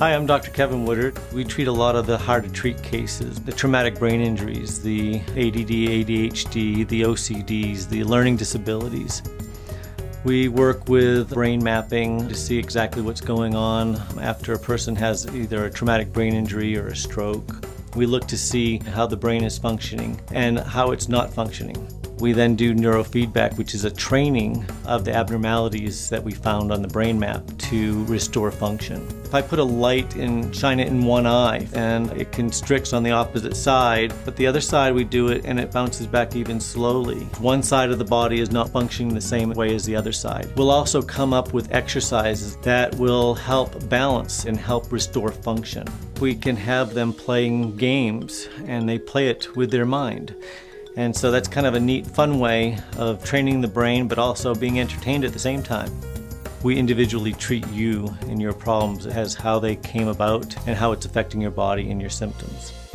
Hi, I'm Dr. Kevin Woodard. We treat a lot of the hard-to-treat cases, the traumatic brain injuries, the ADD, ADHD, the OCDs, the learning disabilities. We work with brain mapping to see exactly what's going on after a person has either a traumatic brain injury or a stroke. We look to see how the brain is functioning and how it's not functioning. We then do neurofeedback, which is a training of the abnormalities that we found on the brain map to restore function. If I put a light and shine it in one eye and it constricts on the opposite side, but the other side we do it and it bounces back even slowly. One side of the body is not functioning the same way as the other side. We'll also come up with exercises that will help balance and help restore function. We can have them playing games and they play it with their mind. And so that's kind of a neat, fun way of training the brain, but also being entertained at the same time. We individually treat you and your problems as how they came about and how it's affecting your body and your symptoms.